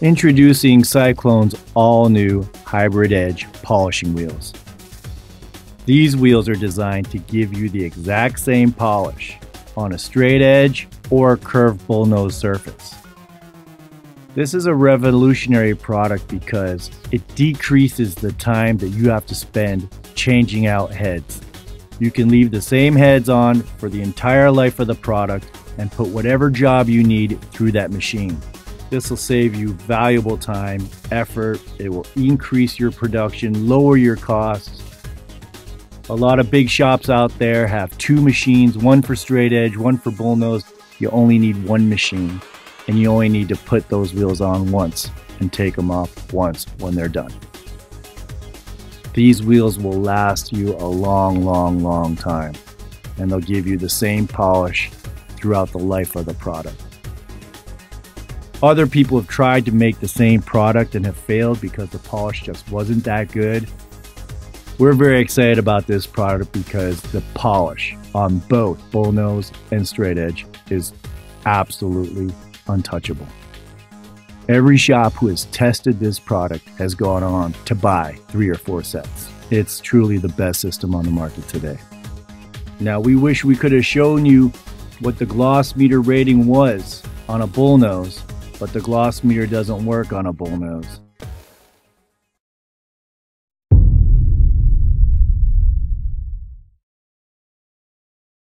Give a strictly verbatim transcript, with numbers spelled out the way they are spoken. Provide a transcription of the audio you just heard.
Introducing Cyclone's all-new Hybrid Edge polishing wheels. These wheels are designed to give you the exact same polish on a straight edge or a curved bullnose surface. This is a revolutionary product because it decreases the time that you have to spend changing out heads. You can leave the same heads on for the entire life of the product and put whatever job you need through that machine. This will save you valuable time, effort, it will increase your production, lower your costs. A lot of big shops out there have two machines, one for straight edge, one for bullnose. You only need one machine, and you only need to put those wheels on once and take them off once when they're done. These wheels will last you a long, long, long time, and they'll give you the same polish throughout the life of the product. Other people have tried to make the same product and have failed because the polish just wasn't that good. We're very excited about this product because the polish on both bullnose and straight edge is absolutely untouchable. Every shop who has tested this product has gone on to buy three or four sets. It's truly the best system on the market today. Now, we wish we could have shown you what the gloss meter rating was on a bullnose, but the gloss meter doesn't work on a bullnose.